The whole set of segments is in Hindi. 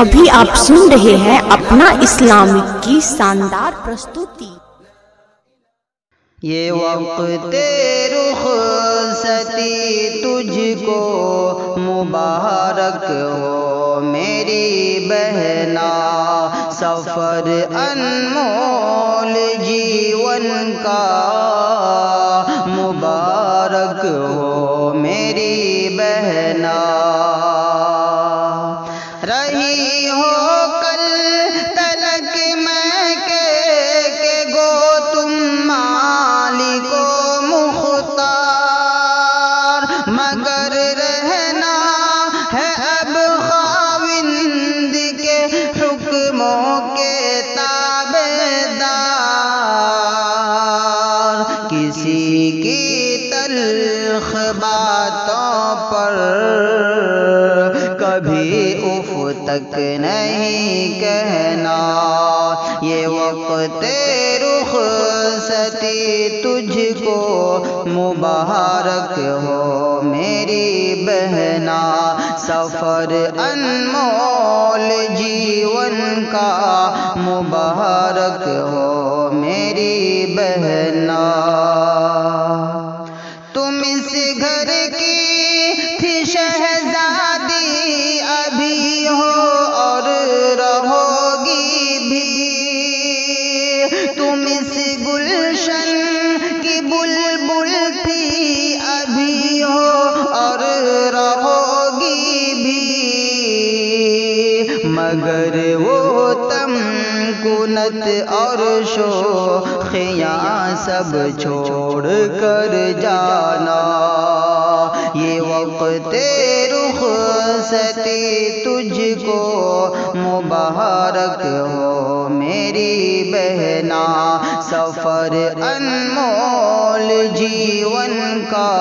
अभी आप सुन रहे हैं अपना इस्लामिक की शानदार प्रस्तुति। ये वक्त रुखसती तुझको मुबारक हो मेरी बहना, सफर अनमोल जीवन का मुबारक हो मेरी बहना। रही हो कल तलक मैं के गो तुम मालिको मुख्तार, मगर रहना है अब ख्वाविंद के हुक्मों के ताबेदार। किसी की तलख बातों पर कभी उफ तक नहीं कहना। ये वक्त रुखसती तुझको मुबारक हो मेरी बहना, सफर अनमोल जीवन का मुबारक हो मेरी बहना। तुम इस घर की थी शहजादी अभी हो और रहोगी भी, तुम इस गुलशन की बुलबुल थी अभी हो और रहोगी भी, मगर वो तमकुनत और शोखियाँ सब छोड़ कर जाना। ये वक्त रुखसती तुझको मुबारक हो मेरी बहना, सफर अनमोल जीवन का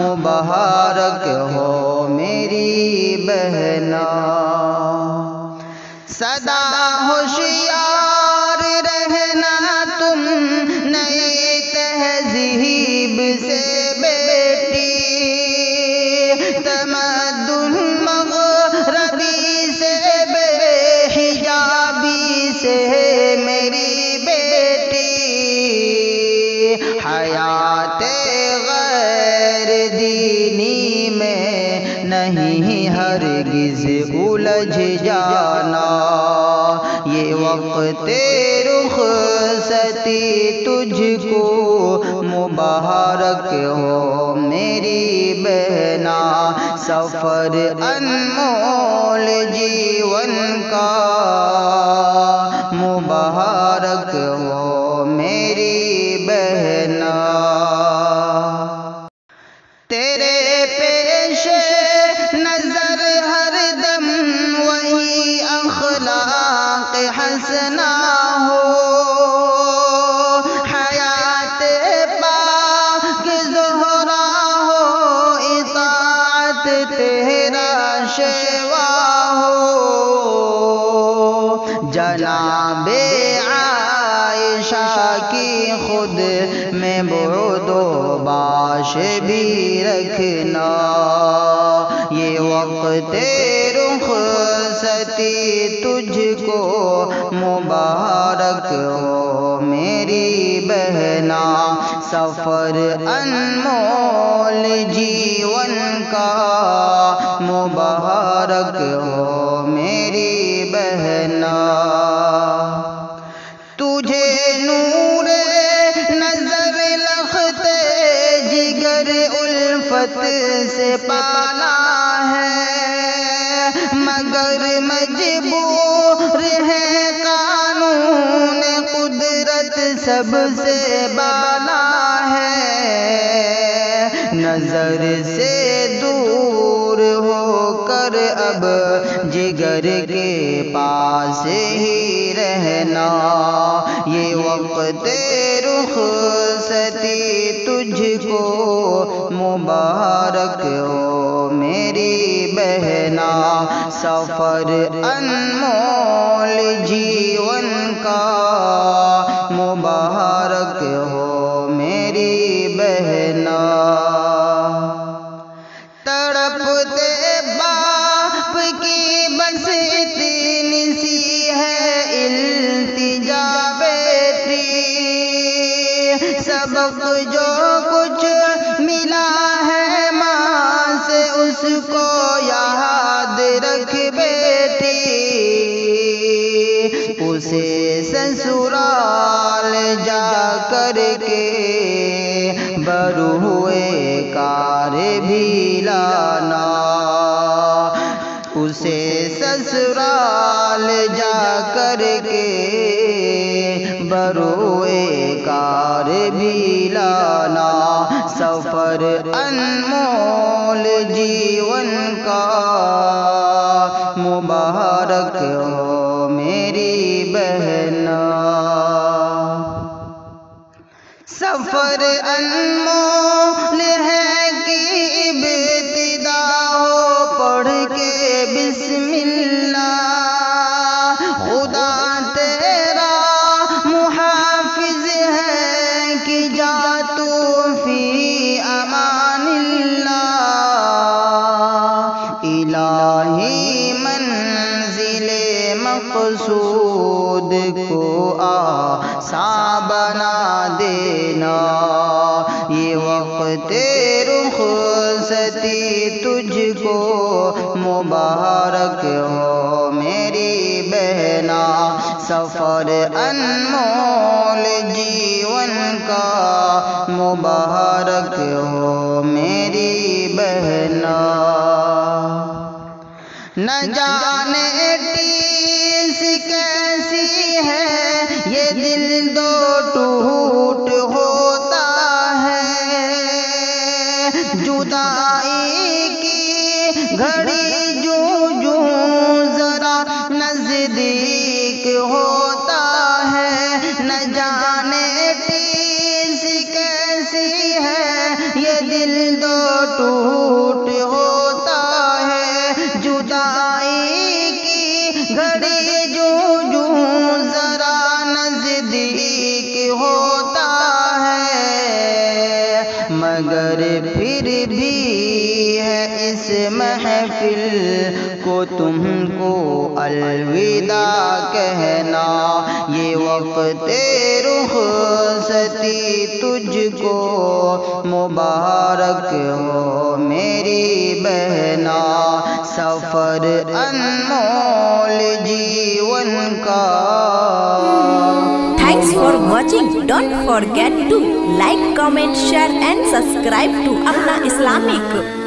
मुबारक हो मेरी बहना। सदा होशियार रहना तुम नई तहजीब से बेटी, तमद्दुन मगरबी से बेहिजाबी से मेरी बेटी। हयाते गैर दीनी में नहीं हरगिज़ उलझ जाना। ये वक्त रुखसती तुझको मुबारक हो मेरी बहना, सफर अनमोल जीवन का मुबारक हो मेरी बहना। तेरे पेशे नजर हर दम वही अखलाक हसना हो, हयात पाक ज़ोहरा हो, इताअत तेरा शेवा हो। जनाबे आयशा की खुद में बुदो बाश भी रखना। ये वक्त रुखसती तुझको मुबारक हो मेरी बहना, सफर अनमोल जीवन का मुबारक हो मेरी बहना। तुझे नूरे नजर लखते जिगर उल्फत से पाला है, मगर मजबूर है कानून कुदरत सबसे बाला है। नजर से दूर होकर अब जिगर के पास ही रहना। ये वक्त रुखसती तुझको मुबारक हो मेरी बहना, सफर अनमोल जीवन का मुबारक हो मेरी बहना। तड़पते उसको याद रख बेटी, उसे ससुराल जा कर के बरू हुए कार भी लाना, उसे ससुराल जा कर के बरूए कार भी लाना। सफर अनमोल जीवन का मुबारक हो मेरी बहना, सफर अनमोल है कि इब्तिदा हो पढ़ के बिस्मिल्ला, खुदा तेरा मुहाफिज है कि जा तू फी अमानिल्ला। इलाही मंजिले मकसूद को आसा बना देना, ये वक्त रुखसती तुझको मुबारक हो मेरी बहना। सफर अनमोल जीवन का मुबारक हो मेरी बहना। न जाने टीस कैसी है ये दिल दो टूट होता है, जुदाई की घड़ी जूं जूं जरा नजदीक होता है। न जाने टीस कैसी है ये दिल दो टूट होता है, जुदाई की घड़ी जूं जूं जरा नजदीक होता है। मगर फिर भी है इस महफिल को तुमको अलविदा कहना, ये वक्त रुखसती तुझको मुबारक हो मेरी बहना। सफर अनमोल जीवन का। Thanks for watching. Don't forget to like, comment, share and subscribe to Apna Islamic.